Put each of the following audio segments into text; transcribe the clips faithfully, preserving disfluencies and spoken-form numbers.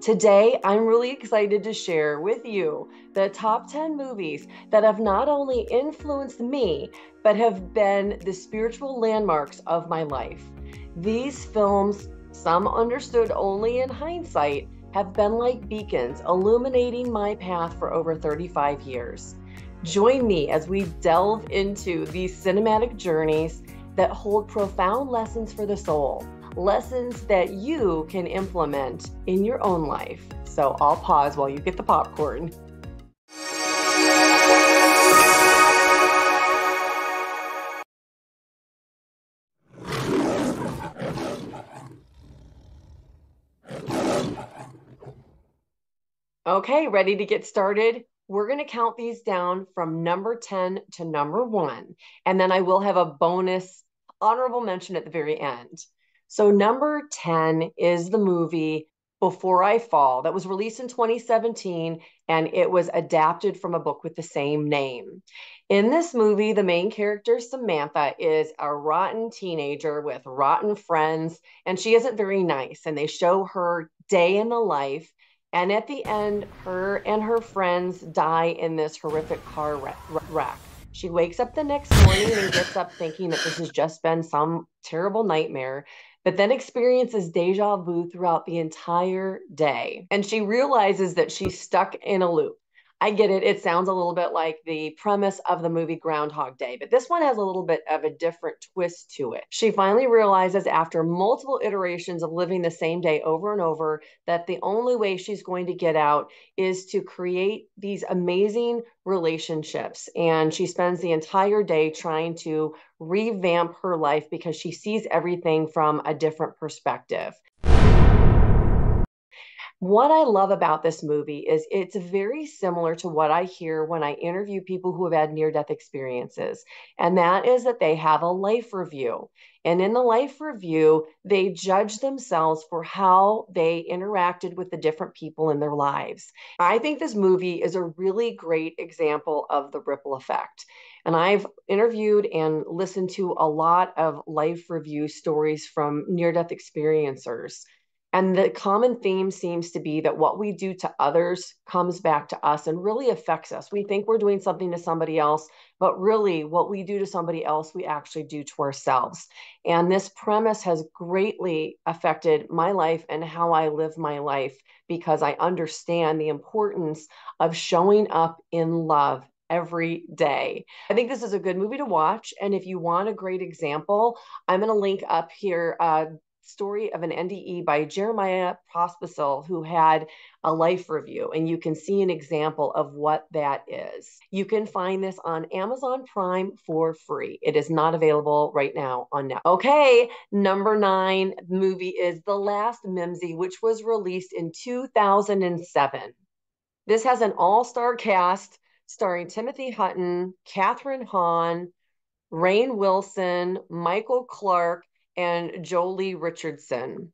Today, I'm really excited to share with you the top ten movies that have not only influenced me, but have been the spiritual landmarks of my life. These films, some understood only in hindsight, have been like beacons illuminating my path for over thirty-five years. Join me as we delve into these cinematic journeys that hold profound lessons for the soul. Lessons that you can implement in your own life. So I'll pause while you get the popcorn. Okay, ready to get started? We're going to count these down from number ten to number one. And then I will have a bonus honorable mention at the very end. So number ten is the movie Before I Fall that was released in twenty seventeen, and it was adapted from a book with the same name. In this movie, the main character, Samantha, is a rotten teenager with rotten friends, and she isn't very nice. And they show her day in the life. And at the end, her and her friends die in this horrific car wreck. She wakes up the next morning and gets up thinking that this has just been some terrible nightmare, but then experiences deja vu throughout the entire day. And she realizes that she's stuck in a loop. I get it. It sounds a little bit like the premise of the movie Groundhog Day, but this one has a little bit of a different twist to it. She finally realizes after multiple iterations of living the same day over and over that the only way she's going to get out is to create these amazing relationships. And she spends the entire day trying to revamp her life because she sees everything from a different perspective. What I love about this movie is it's very similar to what I hear when I interview people who have had near-death experiences, and that is that they have a life review. And in the life review, they judge themselves for how they interacted with the different people in their lives. I think this movie is a really great example of the ripple effect. And I've interviewed and listened to a lot of life review stories from near-death experiencers. And the common theme seems to be that what we do to others comes back to us and really affects us. We think we're doing something to somebody else, but really what we do to somebody else, we actually do to ourselves. And this premise has greatly affected my life and how I live my life because I understand the importance of showing up in love every day. I think this is a good movie to watch. And if you want a great example, I'm going to link up here uh, Story of an N D E by Jeremiah Pospisil, who had a life review, and you can see an example of what that is. You can find this on Amazon Prime for free. It is not available right now on Netflix. Okay, number nine movie is The Last Mimsy, which was released in two thousand seven. This has an all-star cast starring Timothy Hutton, Catherine Hahn, Rainn Wilson, Michael Clarke, and Jolie Richardson.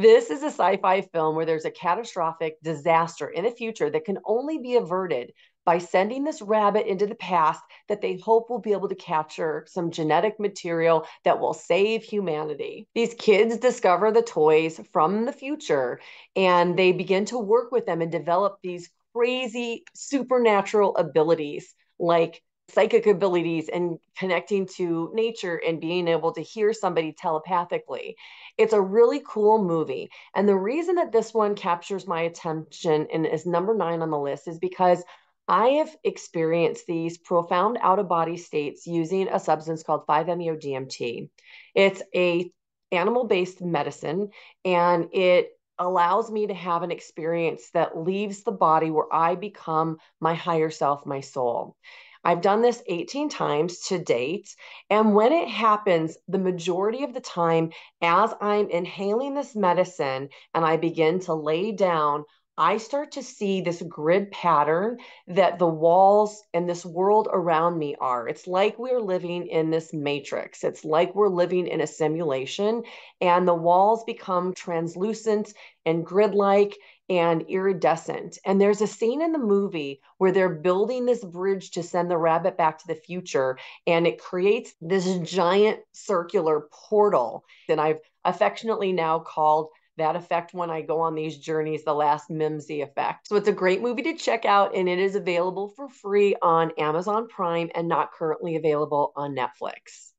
This is a sci-fi film where there's a catastrophic disaster in the future that can only be averted by sending this rabbit into the past that they hope will be able to capture some genetic material that will save humanity. These kids discover the toys from the future, and they begin to work with them and develop these crazy supernatural abilities like psychic abilities and connecting to nature and being able to hear somebody telepathically. It's a really cool movie. And the reason that this one captures my attention and is number nine on the list is because I have experienced these profound out-of-body states using a substance called five meo D M T. It's a animal-based medicine, and it allows me to have an experience that leaves the body where I become my higher self, my soul. I've done this eighteen times to date. And when it happens, the majority of the time, as I'm inhaling this medicine and I begin to lay down, I start to see this grid pattern that the walls and this world around me are. It's like we're living in this matrix. It's like we're living in a simulation, and the walls become translucent and grid-like and iridescent. And there's a scene in the movie where they're building this bridge to send the rabbit back to the future, and it creates this giant circular portal that I've affectionately now called that effect when I go on these journeys, the Last Mimsy effect. So it's a great movie to check out, and it is available for free on Amazon Prime and not currently available on Netflix.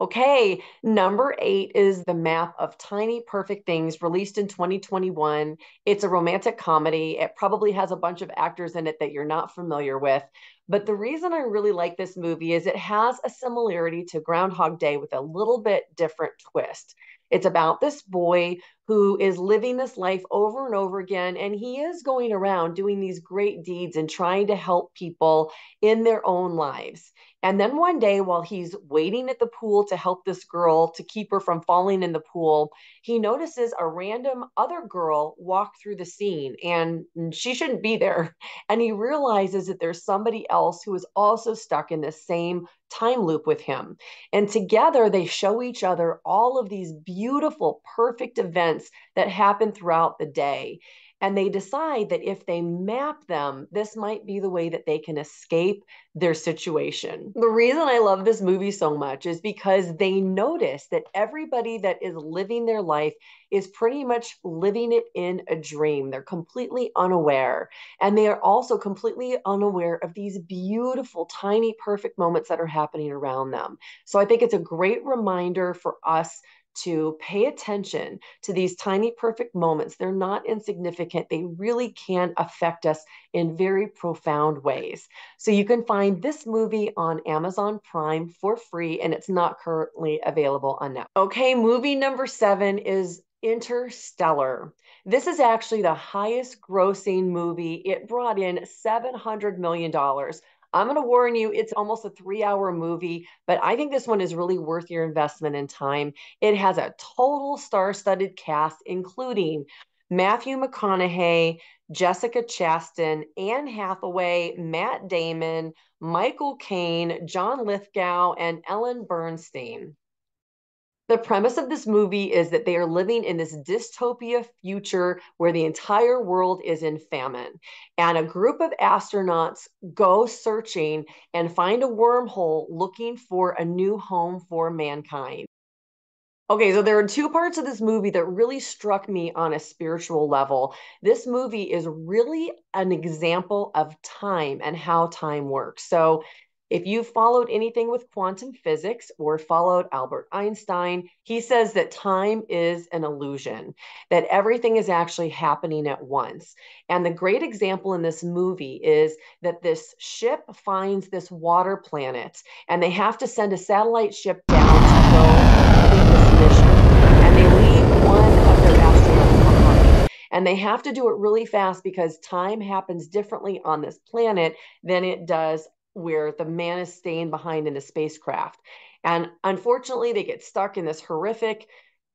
Okay, number eight is The Map of Tiny Perfect Things, released in twenty twenty-one. It's a romantic comedy. It probably has a bunch of actors in it that you're not familiar with. But the reason I really like this movie is it has a similarity to Groundhog Day with a little bit different twist. It's about this boy who is living this life over and over again, and he is going around doing these great deeds and trying to help people in their own lives. And then one day, while he's waiting at the pool to help this girl to keep her from falling in the pool, he notices a random other girl walk through the scene, and she shouldn't be there. And he realizes that there's somebody else who is also stuck in the same time loop with him. And together they show each other all of these beautiful, perfect events that happen throughout the day. And they decide that if they map them, this might be the way that they can escape their situation. The reason I love this movie so much is because they notice that everybody that is living their life is pretty much living it in a dream. They're completely unaware. And they are also completely unaware of these beautiful, tiny, perfect moments that are happening around them. So I think it's a great reminder for us to pay attention to these tiny perfect moments. They're not insignificant. They really can affect us in very profound ways. So you can find this movie on Amazon Prime for free, and it's not currently available on Netflix. Okay, movie number seven is Interstellar. This is actually the highest grossing movie. It brought in seven hundred million dollars. I'm going to warn you, it's almost a three-hour movie, but I think this one is really worth your investment in time. It has a total star-studded cast, including Matthew McConaughey, Jessica Chastain, Anne Hathaway, Matt Damon, Michael Caine, John Lithgow, and Ellen Bernstein. The premise of this movie is that they are living in this dystopia future where the entire world is in famine. And a group of astronauts go searching and find a wormhole looking for a new home for mankind. Okay, so there are two parts of this movie that really struck me on a spiritual level. This movie is really an example of time and how time works. So if you've followed anything with quantum physics or followed Albert Einstein, he says that time is an illusion, that everything is actually happening at once. And the great example in this movie is that this ship finds this water planet, and they have to send a satellite ship down to go complete this mission. And they leave one of their astronauts behind. And they have to do it really fast because time happens differently on this planet than it does where the man is staying behind in the spacecraft. And unfortunately, they get stuck in this horrific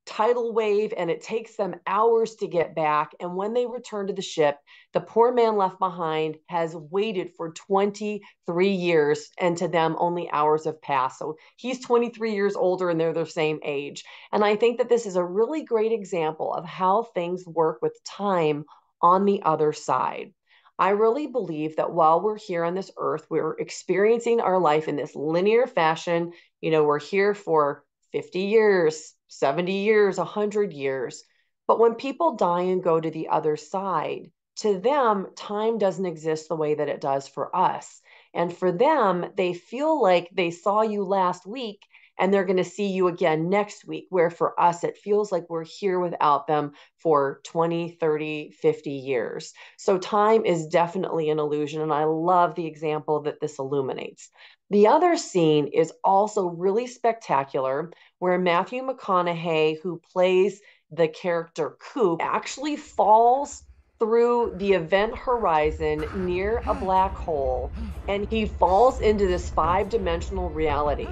tidal wave, and it takes them hours to get back. And when they return to the ship, the poor man left behind has waited for twenty-three years, and to them, only hours have passed. So he's twenty-three years older, and they're the same age. And I think that this is a really great example of how things work with time on the other side. I really believe that while we're here on this earth, we're experiencing our life in this linear fashion. You know, we're here for fifty years, seventy years, one hundred years. But when people die and go to the other side, to them, time doesn't exist the way that it does for us. And for them, they feel like they saw you last week and they're going to see you again next week, where for us, it feels like we're here without them for twenty, thirty, fifty years. So time is definitely an illusion, and I love the example that this illuminates. The other scene is also really spectacular, where Matthew McConaughey, who plays the character Coop, actually falls through the event horizon near a black hole, and he falls into this five-dimensional reality.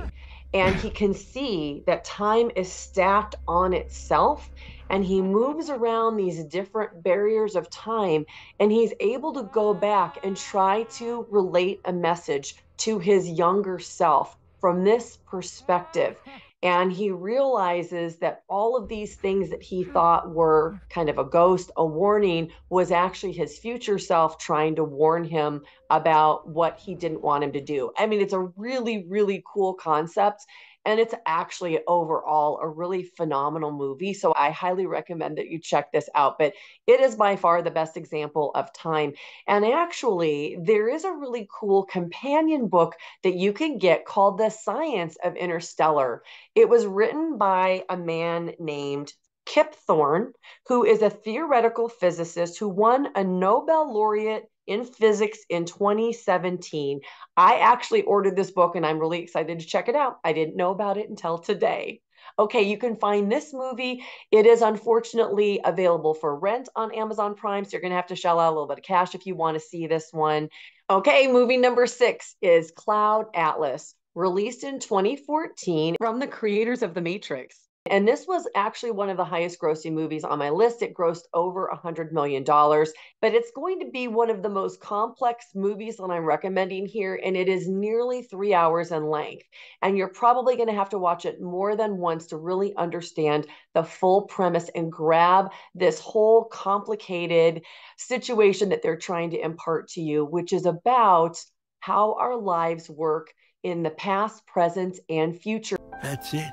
And he can see that time is stacked on itself, and he moves around these different barriers of time, and he's able to go back and try to relate a message to his younger self from this perspective. And he realizes that all of these things that he thought were kind of a ghost, a warning, was actually his future self trying to warn him about what he didn't want him to do. I mean, it's a really, really cool concept. And it's actually overall a really phenomenal movie. So I highly recommend that you check this out. But it is by far the best example of time. And actually, there is a really cool companion book that you can get called The Science of Interstellar. It was written by a man named Kip Thorne, who is a theoretical physicist who won a Nobel laureate in physics in twenty seventeen. I actually ordered this book and I'm really excited to check it out. I didn't know about it until today. Okay, you can find this movie. It is unfortunately available for rent on Amazon Prime, so you're going to have to shell out a little bit of cash if you want to see this one. Okay, movie number six is Cloud Atlas, released in twenty fourteen from the creators of The Matrix. And this was actually one of the highest grossing movies on my list. It grossed over one hundred million dollars, but it's going to be one of the most complex movies that I'm recommending here. And it is nearly three hours in length. And you're probably going to have to watch it more than once to really understand the full premise and grab this whole complicated situation that they're trying to impart to you, which is about how our lives work in the past, present, and future. That's it.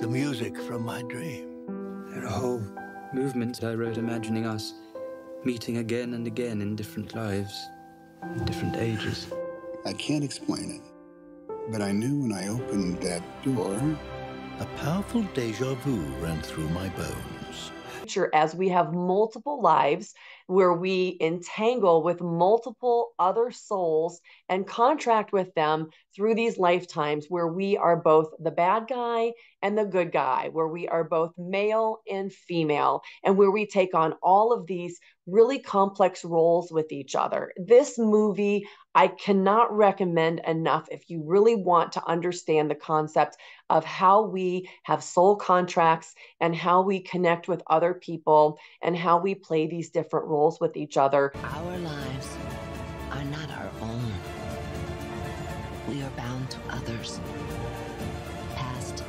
The music from my dream. There are whole movements I wrote imagining us meeting again and again in different lives, in different ages. I can't explain it, but I knew when I opened that door, a powerful deja vu ran through my bones. As we have multiple lives where we entangle with multiple other souls and contract with them through these lifetimes, where we are both the bad guy and the good guy, where we are both male and female, and where we take on all of these really complex roles with each other. This movie, I cannot recommend enough if you really want to understand the concept of how we have soul contracts and how we connect with other people and how we play these different roles with each other. Our lives are not our own. We are bound to others, past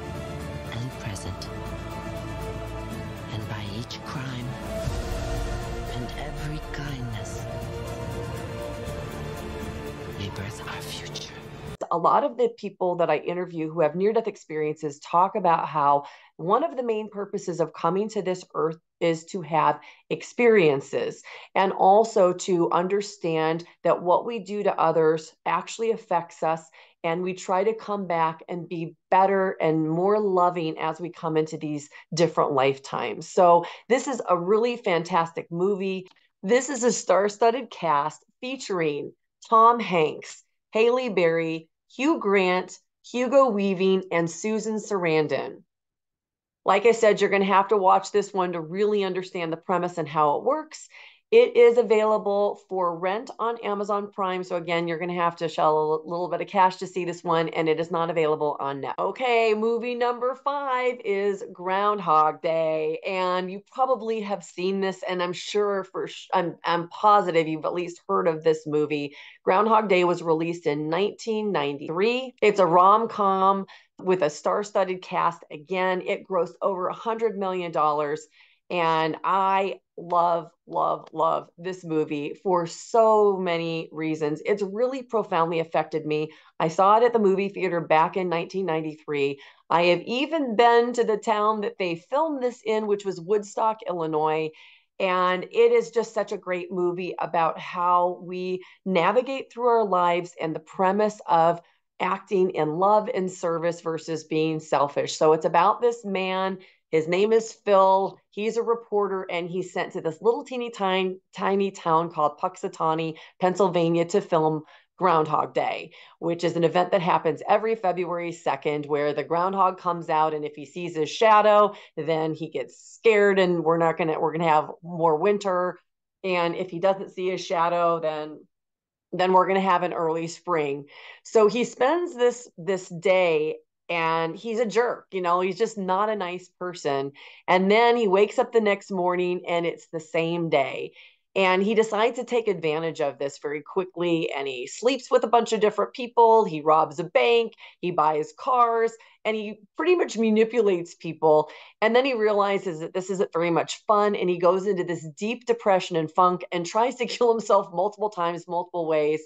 and present. And by each crime and every kindness, we birth our future. A lot of the people that I interview who have near-death experiences talk about how one of the main purposes of coming to this earth is to have experiences and also to understand that what we do to others actually affects us, and we try to come back and be better and more loving as we come into these different lifetimes. So this is a really fantastic movie. This is a star-studded cast featuring Tom Hanks, Halle Berry, Hugh Grant, Hugo Weaving, and Susan Sarandon. Like I said, you're going to have to watch this one to really understand the premise and how it works. It is available for rent on Amazon Prime. So again, you're going to have to shell a little bit of cash to see this one, and it is not available on Netflix. Okay, movie number five is Groundhog Day. And you probably have seen this, and I'm sure for, I'm, I'm positive you've at least heard of this movie. Groundhog Day was released in nineteen ninety-three. It's a rom-com with a star-studded cast. Again, it grossed over one hundred million dollars. And I love, love, love this movie for so many reasons. It's really profoundly affected me. I saw it at the movie theater back in nineteen ninety-three. I have even been to the town that they filmed this in, which was Woodstock, Illinois. And it is just such a great movie about how we navigate through our lives and the premise of acting in love and service versus being selfish. So it's about this man. His name is Phil. He's a reporter, and he's sent to this little teeny tiny, tiny town called Puxatawny, Pennsylvania, to film Groundhog Day, which is an event that happens every February second, where the groundhog comes out, and if he sees his shadow, then he gets scared, and we're not gonna we're gonna have more winter. And if he doesn't see his shadow, then then we're gonna have an early spring. So he spends this this day. And he's a jerk, you know, he's just not a nice person. And then he wakes up the next morning and it's the same day. And he decides to take advantage of this very quickly. And he sleeps with a bunch of different people. He robs a bank, he buys cars, and he pretty much manipulates people. And then he realizes that this isn't very much fun. And he goes into this deep depression and funk and tries to kill himself multiple times, multiple ways.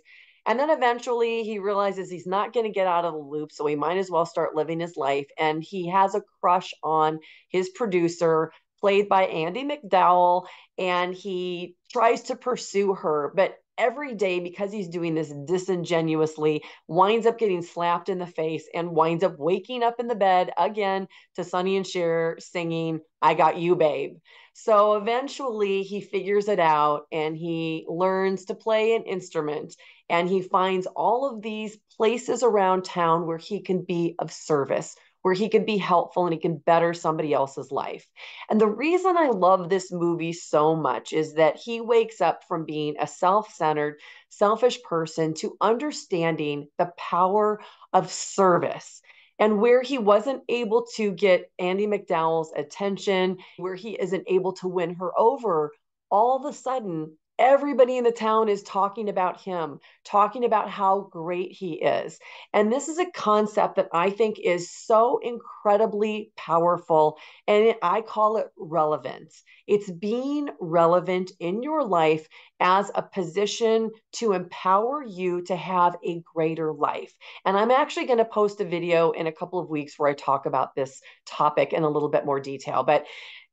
And then eventually he realizes he's not going to get out of the loop, so he might as well start living his life. And he has a crush on his producer, played by Andy McDowell, and he tries to pursue her. But every day, because he's doing this disingenuously, winds up getting slapped in the face and winds up waking up in the bed again to Sonny and Cher singing, "I Got You, Babe." So eventually he figures it out and he learns to play an instrument, and he finds all of these places around town where he can be of service, where he can be helpful and he can better somebody else's life. And the reason I love this movie so much is that he wakes up from being a self-centered, selfish person to understanding the power of service. And where he wasn't able to get Andy McDowell's attention, where he isn't able to win her over, all of a sudden, everybody in the town is talking about him, talking about how great he is. And this is a concept that I think is so incredibly powerful, and I call it relevance. It's being relevant in your life as a position to empower you to have a greater life. And I'm actually going to post a video in a couple of weeks where I talk about this topic in a little bit more detail. But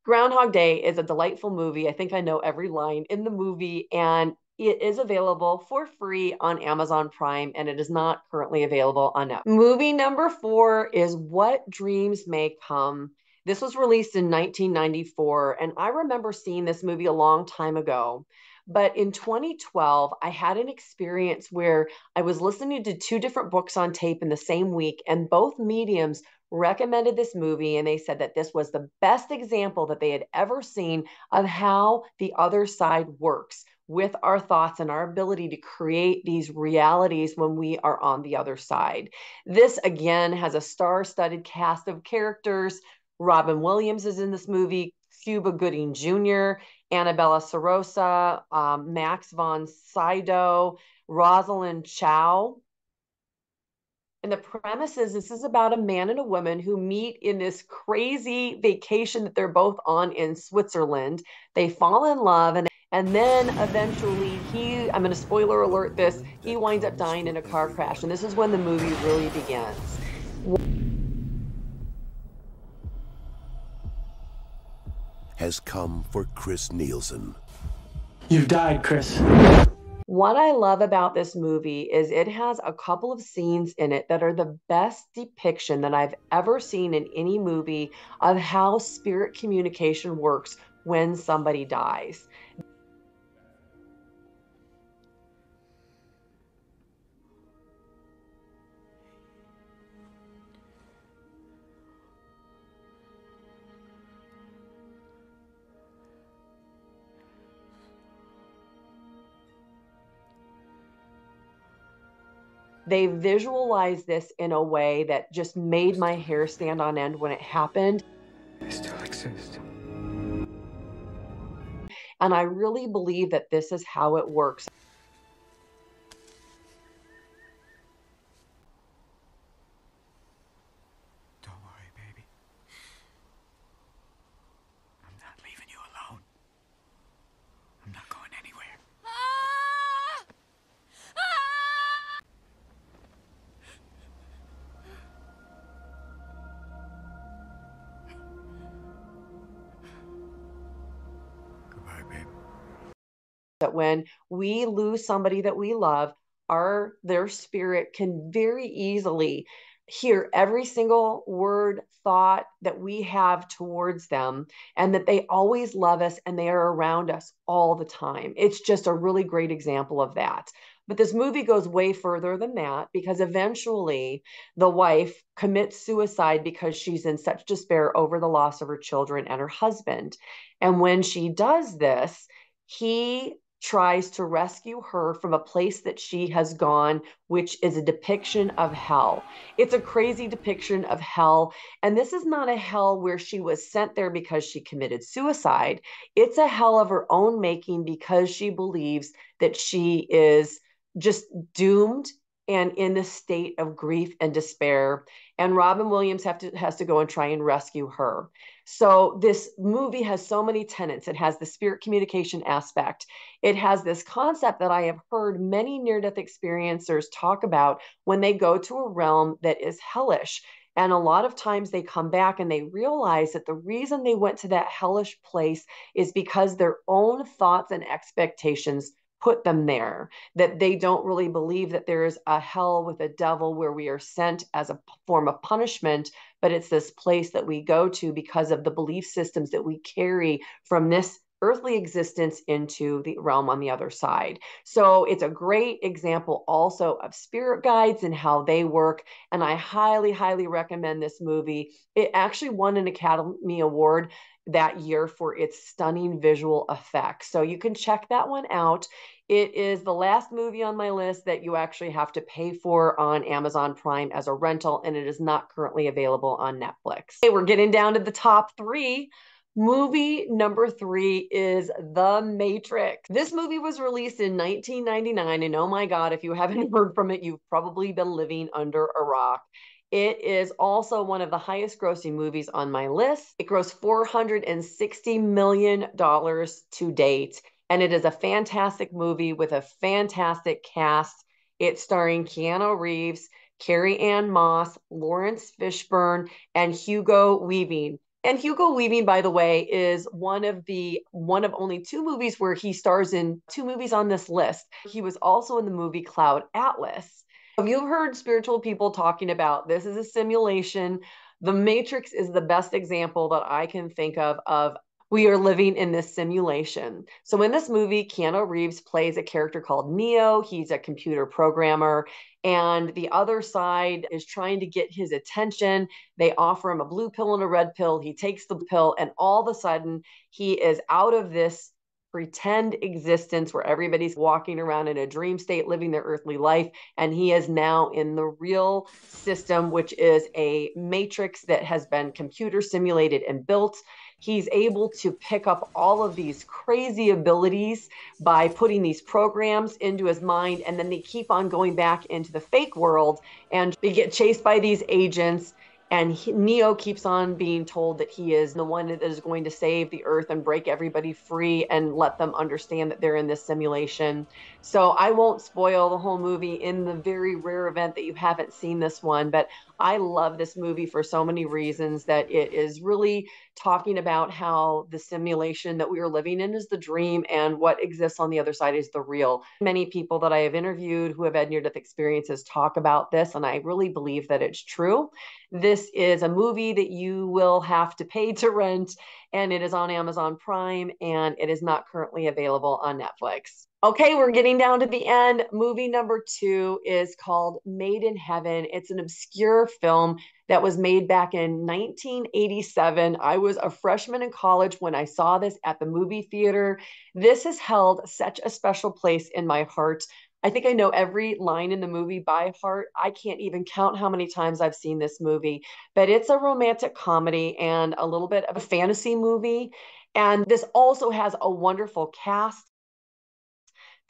Groundhog Day is a delightful movie. I think I know every line in the movie, and it is available for free on Amazon Prime, and it is not currently available on Netflix. Movie number four is What Dreams May Come. This was released in nineteen ninety-four, and I remember seeing this movie a long time ago. But in twenty twelve, I had an experience where I was listening to two different books on tape in the same week, and both mediums recommended this movie, and they said that this was the best example that they had ever seen of how the other side works with our thoughts and our ability to create these realities when we are on the other side. This, again, has a star-studded cast of characters. Robin Williams is in this movie, Cuba Gooding Junior, Annabella Sarosa, um, Max von Sydow, Rosalind Chow. And the premise is this is about a man and a woman who meet in this crazy vacation that they're both on in Switzerland. They fall in love, and and then eventually he, I'm going to spoiler alert this, he winds up dying in a car crash. And this is when the movie really begins. Has come for Chris Nielsen. You've died, Chris. What I love about this movie is it has a couple of scenes in it that are the best depiction that I've ever seen in any movie of how spirit communication works when somebody dies. They visualized this in a way that just made my hair stand on end when it happened. They still exist. And I really believe that this is how it works. Don't worry, baby. I'm not leaving you alone. I'm not going anywhere. That when we lose somebody that we love, our their spirit can very easily hear every single word, thought that we have towards them, and that they always love us and they are around us all the time. It's just a really great example of that. But this movie goes way further than that, because eventually the wife commits suicide because she's in such despair over the loss of her children and her husband. And when she does this, he tries to rescue her from a place that she has gone, which is a depiction of hell. It's a crazy depiction of hell. And this is not a hell where she was sent there because she committed suicide. It's a hell of her own making because she believes that she is just doomed and in this state of grief and despair. And Robin Williams have to, has to go and try and rescue her. So this movie has so many tenets. It has the spirit communication aspect. It has this concept that I have heard many near-death experiencers talk about when they go to a realm that is hellish. And a lot of times they come back and they realize that the reason they went to that hellish place is because their own thoughts and expectations put them there, that they don't really believe that there is a hell with a devil where we are sent as a form of punishment, but it's this place that we go to because of the belief systems that we carry from this earthly existence into the realm on the other side. So it's a great example also of spirit guides and how they work. And I highly, highly recommend this movie. It actually won an Academy Award that year for its stunning visual effects. So you can check that one out. It is the last movie on my list that you actually have to pay for on Amazon Prime as a rental, and it is not currently available on Netflix. Okay, we're getting down to the top three. Movie number three is The Matrix. This movie was released in nineteen ninety-nine, and oh my God, if you haven't heard from it, you've probably been living under a rock. It is also one of the highest grossing movies on my list. It grossed four hundred sixty million dollars to date, and it is a fantastic movie with a fantastic cast. It's starring Keanu Reeves, Carrie Ann Moss, Lawrence Fishburne, and Hugo Weaving. And Hugo Weaving, by the way, is one of the one of only two movies where he stars in two movies on this list. He was also in the movie Cloud Atlas. If you've heard spiritual people talking about this is a simulation, The Matrix is the best example that I can think of of we are living in this simulation. So in this movie, Keanu Reeves plays a character called Neo. He's a computer programmer, and the other side is trying to get his attention. They offer him a blue pill and a red pill. He takes the pill, and all of a sudden, he is out of this pretend existence where everybody's walking around in a dream state, living their earthly life. And he is now in the real system, which is a matrix that has been computer simulated and built. He's able to pick up all of these crazy abilities by putting these programs into his mind. And then they keep on going back into the fake world and they get chased by these agents. And he, Neo keeps on being told that he is the one that is going to save the earth and break everybody free and let them understand that they're in this simulation. So I won't spoil the whole movie in the very rare event that you haven't seen this one, but I love this movie for so many reasons that it is really talking about how the simulation that we are living in is the dream and what exists on the other side is the real. Many people that I have interviewed who have had near-death experiences talk about this, and I really believe that it's true. This is a movie that you will have to pay to rent, and it is on Amazon Prime, and it is not currently available on Netflix. Okay, we're getting down to the end. Movie number two is called Made in Heaven. It's an obscure film that was made back in nineteen eighty-seven. I was a freshman in college when I saw this at the movie theater. This has held such a special place in my heart. I think I know every line in the movie by heart. I can't even count how many times I've seen this movie, but it's a romantic comedy and a little bit of a fantasy movie. And this also has a wonderful cast.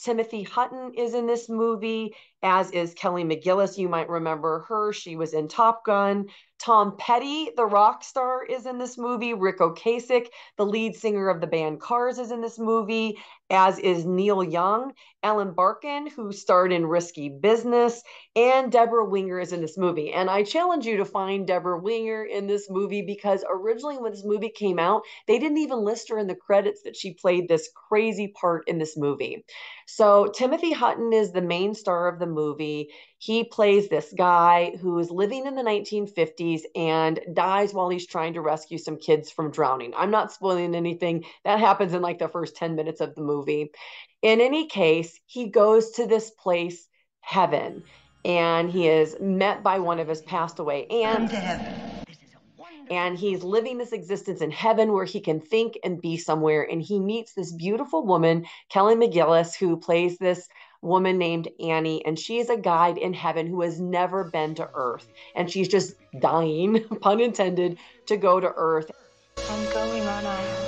Timothy Hutton is in this movie, as is Kelly McGillis. You might remember her. She was in Top Gun. Tom Petty, the rock star, is in this movie. Rick Ocasek, the lead singer of the band Cars, is in this movie, as is Neil Young. Ellen Barkin, who starred in Risky Business, and Deborah Winger is in this movie. And I challenge you to find Deborah Winger in this movie because originally when this movie came out, they didn't even list her in the credits that she played this crazy part in this movie. So Timothy Hutton is the main star of the movie. He plays this guy who is living in the nineteen fifties and dies while he's trying to rescue some kids from drowning. I'm not spoiling anything. That happens in like the first ten minutes of the movie. In any case, he goes to this place, heaven, and he is met by one of his passed away aunts. And he's living this existence in heaven where he can think and be somewhere. And he meets this beautiful woman, Kelly McGillis, who plays this woman named Annie, and she is a guide in heaven who has never been to earth, and she's just dying, pun intended, to go to earth. I'm going on earth.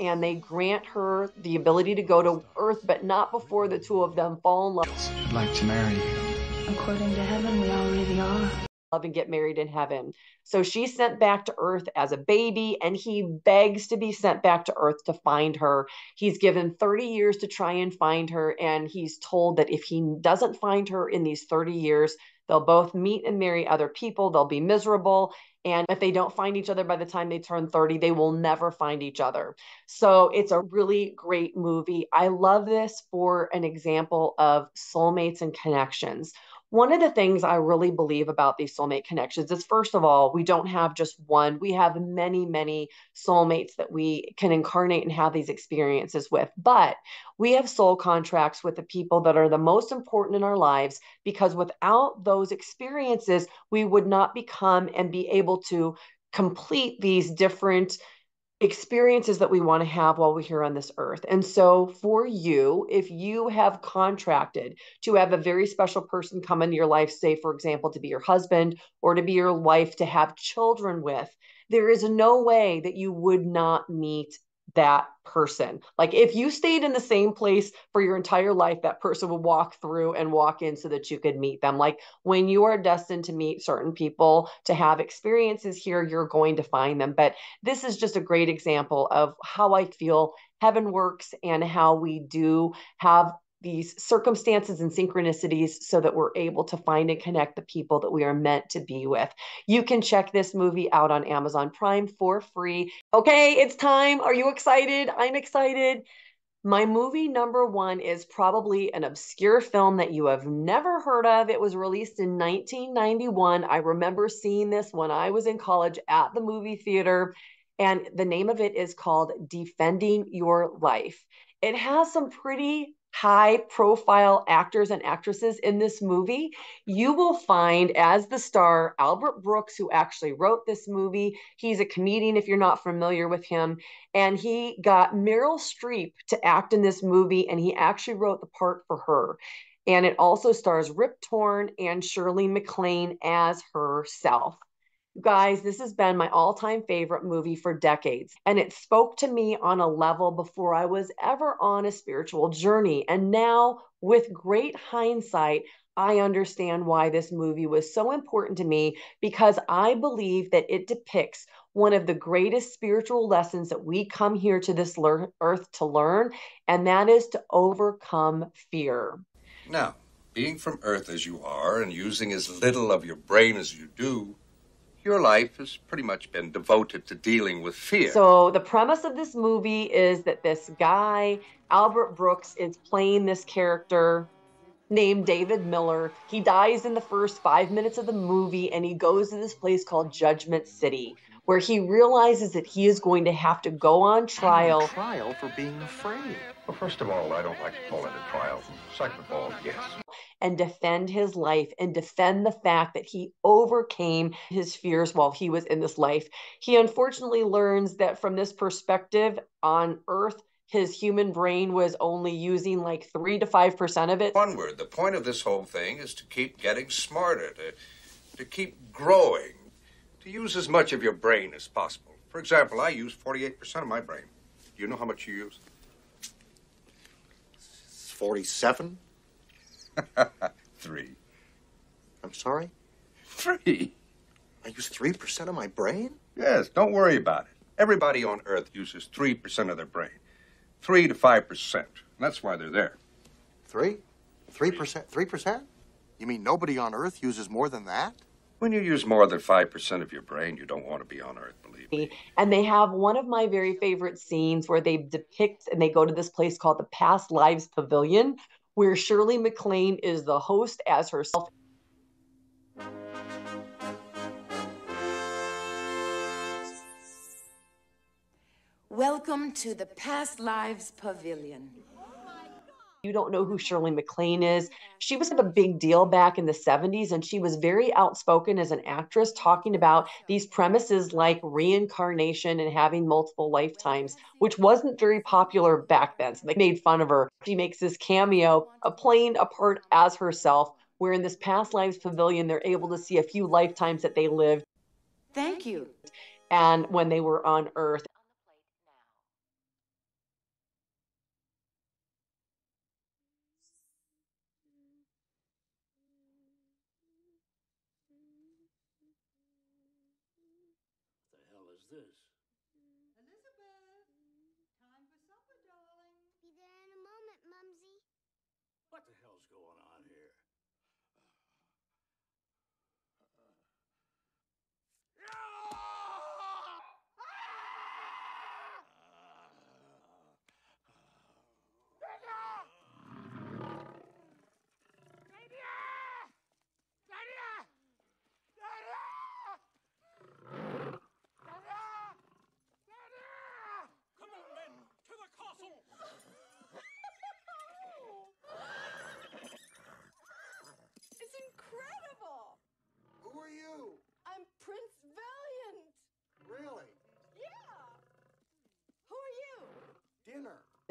And they grant her the ability to go to earth, but not before the two of them fall in love. I'd like to marry you. According to heaven, we all really are. Love and get married in heaven. So she's sent back to earth as a baby, and he begs to be sent back to earth to find her. He's given thirty years to try and find her, and he's told that if he doesn't find her in these thirty years, they'll both meet and marry other people. They'll be miserable. And if they don't find each other by the time they turn thirty, they will never find each other. So it's a really great movie. I love this for an example of soulmates and connections. One of the things I really believe about these soulmate connections is, first of all, we don't have just one. We have many, many soulmates that we can incarnate and have these experiences with. But we have soul contracts with the people that are the most important in our lives, because without those experiences, we would not become and be able to complete these different experiences that we want to have while we're here on this earth. And so for you, if you have contracted to have a very special person come into your life, say, for example, to be your husband or to be your wife, to have children with, there is no way that you would not meet that person. Like if you stayed in the same place for your entire life, that person would walk through and walk in so that you could meet them. Like when you are destined to meet certain people, to have experiences here, you're going to find them. But this is just a great example of how I feel heaven works and how we do have these circumstances and synchronicities so that we're able to find and connect the people that we are meant to be with. You can check this movie out on Amazon Prime for free. Okay, it's time. Are you excited? I'm excited. My movie number one is probably an obscure film that you have never heard of. It was released in nineteen ninety-one. I remember seeing this when I was in college at the movie theater, and the name of it is called Defending Your Life. It has some pretty high-profile actors and actresses in this movie. You will find as the star Albert Brooks, who actually wrote this movie. He's a comedian, if you're not familiar with him. And he got Meryl Streep to act in this movie, and he actually wrote the part for her. And it also stars Rip Torn and Shirley MacLaine as herself. Guys, this has been my all-time favorite movie for decades, and it spoke to me on a level before I was ever on a spiritual journey. And now, with great hindsight, I understand why this movie was so important to me, because I believe that it depicts one of the greatest spiritual lessons that we come here to this earth to learn, and that is to overcome fear. Now, being from Earth as you are and using as little of your brain as you do, your life has pretty much been devoted to dealing with fear. So the premise of this movie is that this guy, Albert Brooks, is playing this character named David Miller. He dies in the first five minutes of the movie, and he goes to this place called Judgment City, where he realizes that he is going to have to go on trial. On trial for being afraid. Well, first of all, I don't like to call it a trial. Second of all, yes. And defend his life and defend the fact that he overcame his fears while he was in this life. He unfortunately learns that from this perspective on Earth, his human brain was only using like three to five percent of it. One word, the point of this whole thing is to keep getting smarter, to, to keep growing. To use as much of your brain as possible. For example, I use forty-eight percent of my brain. Do you know how much you use? forty-seven? Three. I'm sorry? Three. I use three percent of my brain? Yes, don't worry about it. Everybody on Earth uses three percent of their brain. Three to five percent. That's why they're there. Three? Three percent? Three percent? You mean nobody on Earth uses more than that? When you use more than five percent of your brain, you don't want to be on Earth, believe me. And they have one of my very favorite scenes where they depict and they go to this place called the Past Lives Pavilion, where Shirley MacLaine is the host as herself. Welcome to the Past Lives Pavilion. You don't know who Shirley MacLaine is. She was a big deal back in the seventies, and she was very outspoken as an actress, talking about these premises like reincarnation and having multiple lifetimes, which wasn't very popular back then. So they made fun of her. She makes this cameo, a playing a part as herself, where in this Past Lives Pavilion, they're able to see a few lifetimes that they lived. Thank you. And when they were on Earth. was this? Elizabeth, time for supper, darling. Be there in a moment, Mumsy. What the hell's going on here?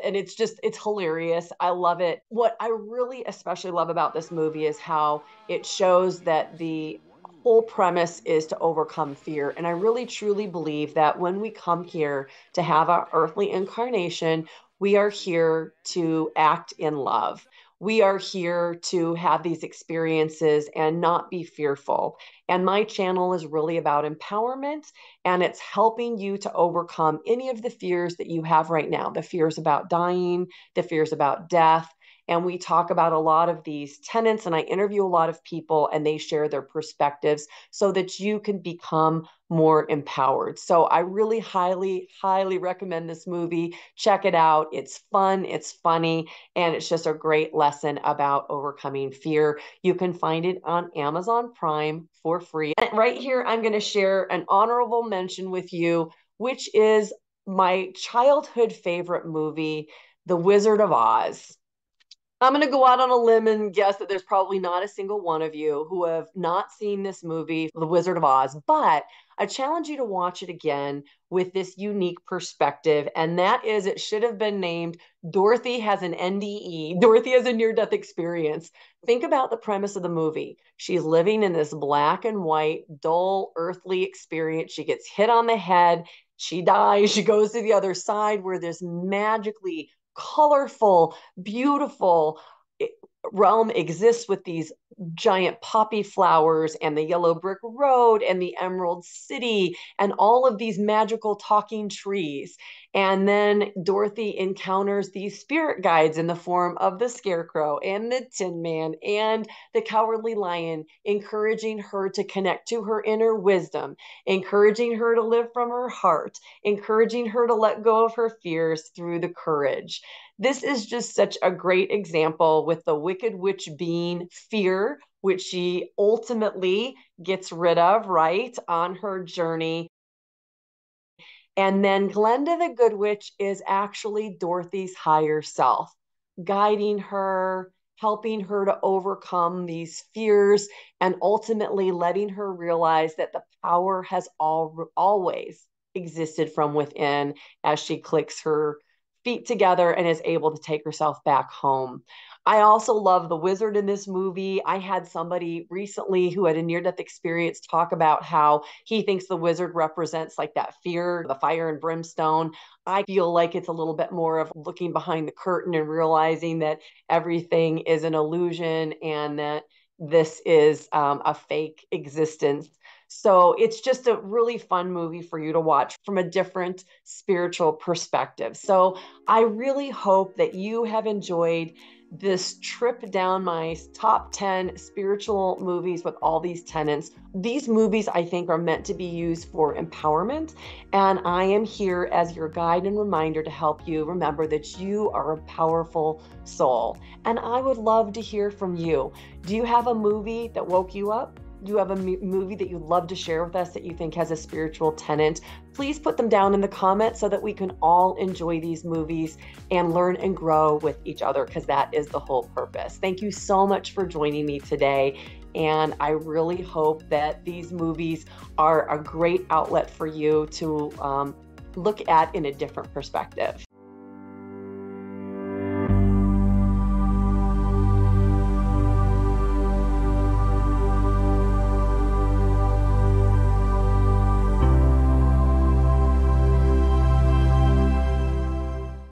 And it's just, it's hilarious. I love it. What I really especially love about this movie is how it shows that the whole premise is to overcome fear. And I really truly believe that when we come here to have our earthly incarnation, we are here to act in love. We are here to have these experiences and not be fearful. And my channel is really about empowerment, and it's helping you to overcome any of the fears that you have right now, the fears about dying, the fears about death. And we talk about a lot of these tenets, and I interview a lot of people, and they share their perspectives so that you can become more empowered. So I really highly, highly recommend this movie. Check it out. It's fun. It's funny. And it's just a great lesson about overcoming fear. You can find it on Amazon Prime for free. And right here, I'm going to share an honorable mention with you, which is my childhood favorite movie, The Wizard of Oz. I'm going to go out on a limb and guess that there's probably not a single one of you who have not seen this movie, The Wizard of Oz, but I challenge you to watch it again with this unique perspective. And that is, it should have been named Dorothy Has an N D E. Dorothy Has a Near-Death Experience. Think about the premise of the movie. She's living in this black and white, dull, earthly experience. She gets hit on the head. She dies. She goes to the other side where there's magically colorful, beautiful realm exists with these giant poppy flowers and the yellow brick road and the Emerald City and all of these magical talking trees. And then Dorothy encounters these spirit guides in the form of the Scarecrow and the Tin Man and the Cowardly Lion, encouraging her to connect to her inner wisdom, encouraging her to live from her heart, encouraging her to let go of her fears through the courage. This is just such a great example, with the Wicked Witch being fear, which she ultimately gets rid of, right, on her journey. And then Glinda the Good Witch is actually Dorothy's higher self, guiding her, helping her to overcome these fears, and ultimately letting her realize that the power has all, always existed from within, as she clicks her feet together and is able to take herself back home. I also love the wizard in this movie. I had somebody recently who had a near-death experience talk about how he thinks the wizard represents like that fear, the fire and brimstone. I feel like it's a little bit more of looking behind the curtain and realizing that everything is an illusion and that this is um, a fake existence. So it's just a really fun movie for you to watch from a different spiritual perspective. So I really hope that you have enjoyed this trip down my top ten spiritual movies with all these tenets. These movies, I think, are meant to be used for empowerment. And I am here as your guide and reminder to help you remember that you are a powerful soul. And I would love to hear from you. Do you have a movie that woke you up? Do you have a movie that you'd love to share with us that you think has a spiritual tenet? Please put them down in the comments so that we can all enjoy these movies and learn and grow with each other, because that is the whole purpose. Thank you so much for joining me today. And I really hope that these movies are a great outlet for you to um, look at in a different perspective.